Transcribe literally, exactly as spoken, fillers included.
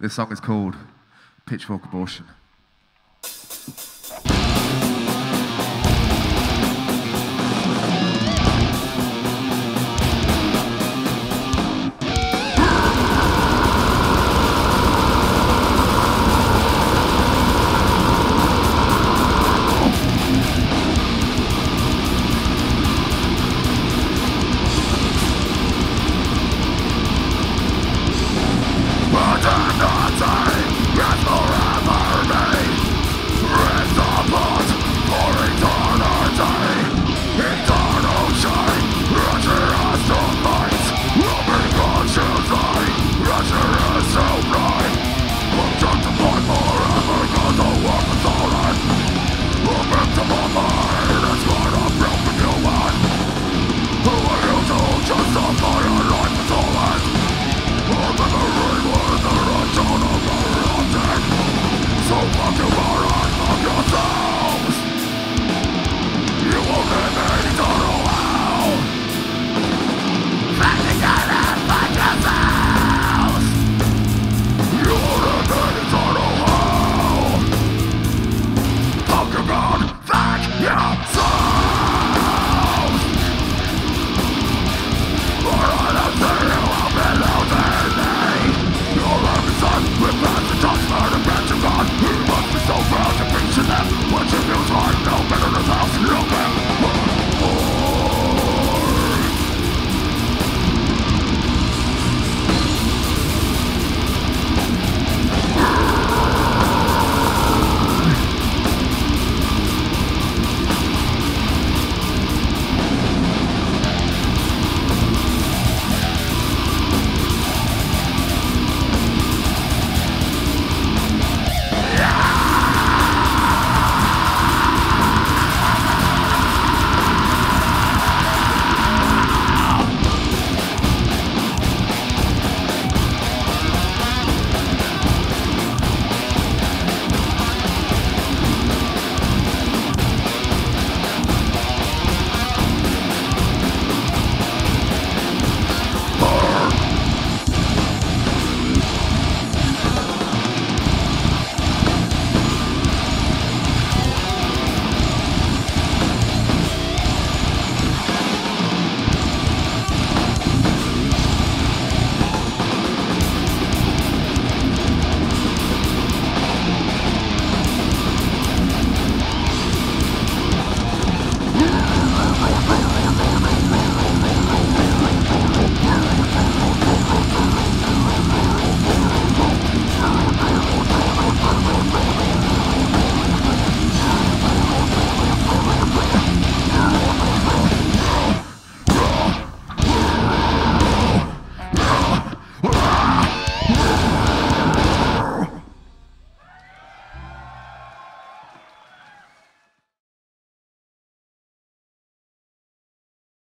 This song is called Pitchfork Abortion.